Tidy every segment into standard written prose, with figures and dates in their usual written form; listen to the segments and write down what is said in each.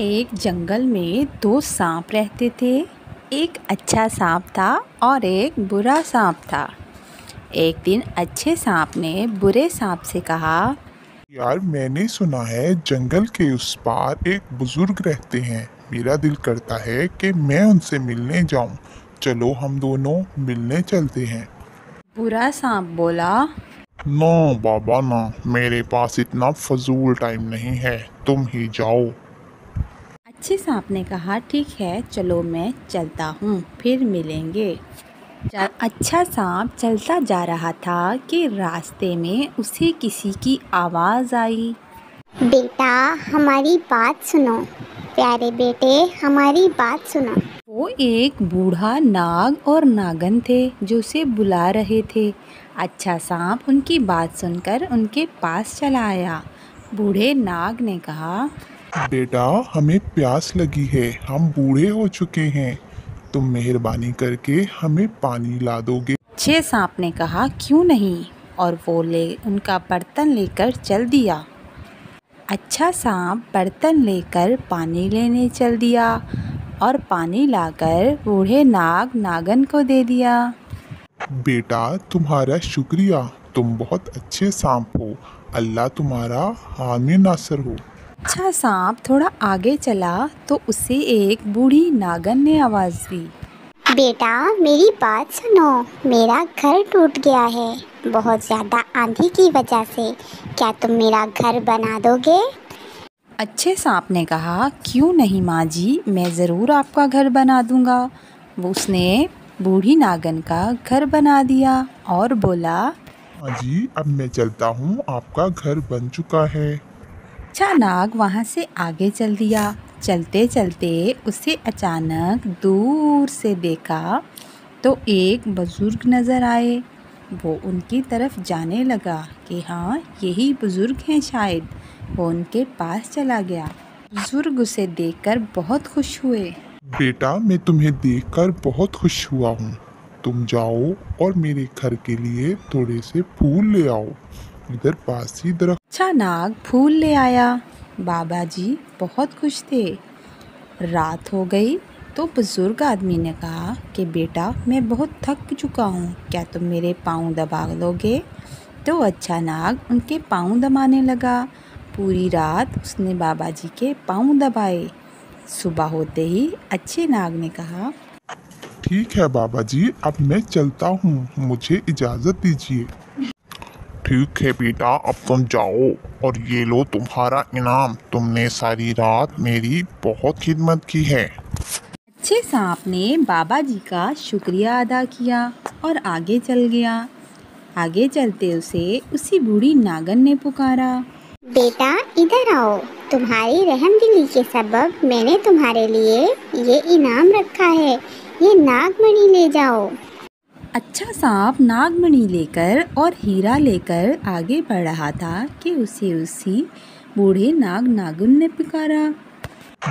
एक जंगल में दो सांप रहते थे। एक अच्छा सांप था और एक बुरा सांप था। एक दिन अच्छे सांप ने बुरे सांप से कहा, यार मैंने सुना है जंगल के उस पार एक बुजुर्ग रहते हैं। मेरा दिल करता है कि मैं उनसे मिलने जाऊं। चलो हम दोनों मिलने चलते हैं। बुरा सांप बोला, ना बाबा ना, मेरे पास इतना फजूल टाइम नहीं है, तुम ही जाओ। अच्छे सांप ने कहा, ठीक है चलो मैं चलता हूँ, फिर मिलेंगे। अच्छा सांप चलता जा रहा था कि रास्ते में उसे किसी की आवाज़ आई, बेटा हमारी बात सुनो, प्यारे बेटे हमारी बात सुनो। वो एक बूढ़ा नाग और नागिन थे जो उसे बुला रहे थे। अच्छा सांप उनकी बात सुनकर उनके पास चला आया। बूढ़े नाग ने कहा, बेटा हमें प्यास लगी है, हम बूढ़े हो चुके हैं, तुम मेहरबानी करके हमें पानी ला दोगे। अच्छे सांप ने कहा, क्यों नहीं, और वो उनका बर्तन लेकर चल दिया। अच्छा सांप बर्तन लेकर पानी लेने चल दिया और पानी लाकर बूढ़े नाग नागिन को दे दिया। बेटा तुम्हारा शुक्रिया, तुम बहुत अच्छे सांप हो, अल्लाह तुम्हारा हामी नासर हो। अच्छा सांप थोड़ा आगे चला तो उसे एक बूढ़ी नागिन ने आवाज़ दी, बेटा मेरी बात सुनो, मेरा घर टूट गया है बहुत ज़्यादा आंधी की वजह से, क्या तुम मेरा घर बना दोगे। अच्छे सांप ने कहा, क्यों नहीं माँ जी, मैं ज़रूर आपका घर बना दूँगा। उसने बूढ़ी नागिन का घर बना दिया और बोला, माँ जी अब मैं चलता हूँ, आपका घर बन चुका है। अच्छा नाग वहाँ से आगे चल दिया। चलते चलते उसे अचानक दूर से देखा तो एक बुज़ुर्ग नज़र आए। वो उनकी तरफ जाने लगा कि हाँ यही बुज़ुर्ग हैं शायद। वो उनके पास चला गया। बुज़ुर्ग उसे देखकर बहुत खुश हुए। बेटा मैं तुम्हें देखकर बहुत खुश हुआ हूँ, तुम जाओ और मेरे घर के लिए थोड़े से फूल ले आओ, इधर पास ही दरख्त। अच्छा नाग फूल ले आया। बाबा जी बहुत खुश थे। रात हो गई तो बुजुर्ग आदमी ने कहा कि बेटा मैं बहुत थक चुका हूँ, क्या तुम मेरे पाँव दबा लोगे। तो अच्छा नाग उनके पाँव दबाने लगा। पूरी रात उसने बाबा जी के पाँव दबाए। सुबह होते ही अच्छे नाग ने कहा, ठीक है बाबा जी अब मैं चलता हूँ, मुझे इजाज़त दीजिए। ठीक है बेटा अब तुम जाओ और ये लो तुम्हारा इनाम, तुमने सारी रात मेरी बहुत खिदमत की है। अच्छे सांप ने बाबा जी का शुक्रिया अदा किया और आगे चल गया। आगे चलते उसे उसी बूढ़ी नागिन ने पुकारा, बेटा इधर आओ, तुम्हारी रहमदिली के सबब मैंने तुम्हारे लिए ये इनाम रखा है, ये नागमणि ले जाओ। अच्छा सांप नागमणि लेकर और हीरा लेकर आगे बढ़ रहा था कि उसे उसी बूढ़े नाग नागिन ने पुकारा,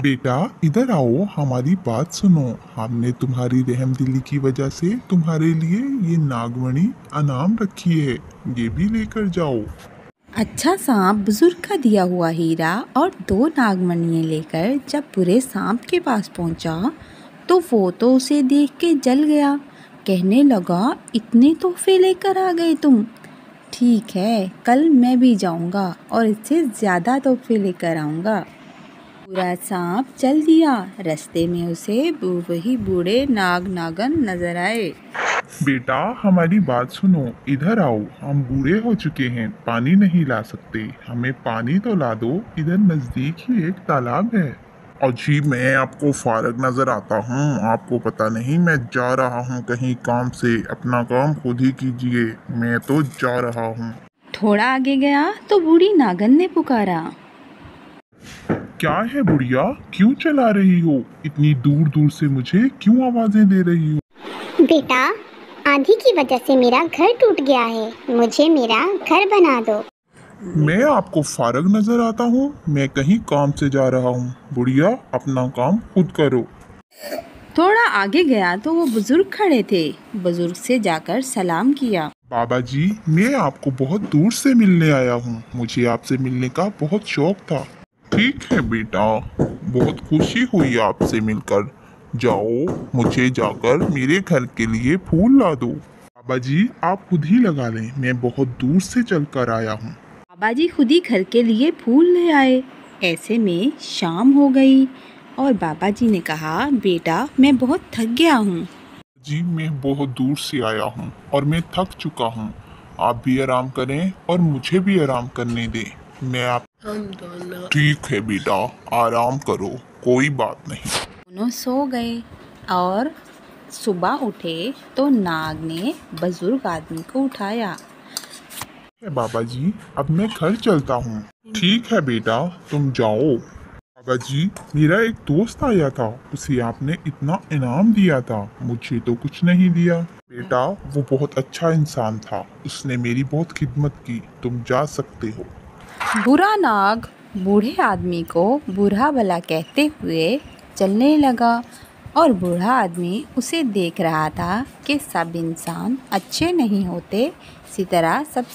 बेटा इधर आओ, हमारी बात सुनो, हमने तुम्हारी रहमदिली की वजह से तुम्हारे लिए ये नागमणि अनाम रखी है, ये भी लेकर जाओ। अच्छा सांप बुजुर्ग का दिया हुआ हीरा और 2 नागमणियाँ लेकर जब बुरे सांप के पास पहुँचा तो वो तो उसे देख के जल गया। कहने लगा, इतने तोहफे लेकर आ गए तुम, ठीक है कल मैं भी जाऊंगा और इससे ज़्यादा तोहफे लेकर आऊंगा। पूरा सांप चल दिया। रास्ते में उसे वही बूढ़े नाग नागिन नजर आए। बेटा हमारी बात सुनो, इधर आओ, हम बूढ़े हो चुके हैं, पानी नहीं ला सकते, हमें पानी तो ला दो, इधर नज़दीक ही एक तालाब है। जी मैं आपको फारग नज़र आता हूँ, आपको पता नहीं मैं जा रहा हूँ कहीं काम से, अपना काम खुद ही कीजिए, मैं तो जा रहा हूँ। थोड़ा आगे गया तो बूढ़ी नागिन ने पुकारा, क्या है बुढ़िया, क्यों चला रही हो, इतनी दूर दूर से मुझे क्यों आवाज़ें दे रही हो। बेटा आंधी की वजह से मेरा घर टूट गया है, मुझे मेरा घर बना दो। मैं आपको फारग नजर आता हूँ, मैं कहीं काम से जा रहा हूँ, बुढ़िया अपना काम खुद करो। थोड़ा आगे गया तो वो बुजुर्ग खड़े थे। बुजुर्ग से जाकर सलाम किया, बाबा जी मैं आपको बहुत दूर से मिलने आया हूँ, मुझे आपसे मिलने का बहुत शौक था। ठीक है बेटा बहुत खुशी हुई आपसे मिलकर। जाओ मुझे जाकर मेरे घर के लिए फूल ला दो। बाबा जी आप खुद ही लगा लें, मैं बहुत दूर से चलकर आया हूँ। बाबा जी खुद ही घर के लिए फूल ले आए। ऐसे में शाम हो गई और बाबा जी ने कहा, बेटा मैं बहुत थक गया हूँ। जी मैं बहुत दूर से आया हूँ और मैं थक चुका हूँ, आप भी आराम करें और मुझे भी आराम करने दें। मैं आप ठीक है बेटा आराम करो, कोई बात नहीं। दोनों सो गए और सुबह उठे तो नाग ने बुजुर्ग आदमी को उठाया। बाबा जी अब मैं घर चलता हूँ। ठीक है बेटा तुम जाओ। बाबा जी मेरा एक दोस्त आया था, उसे आपने इतना इनाम दिया था, मुझे तो कुछ नहीं दिया। बेटा वो बहुत अच्छा इंसान था, उसने मेरी बहुत खिदमत की, तुम जा सकते हो। बुरा नाग बूढ़े आदमी को बुरा भला कहते हुए चलने लगा और बूढ़ा आदमी उसे देख रहा था कि सब इंसान अच्छे नहीं होते, इसी तरह सब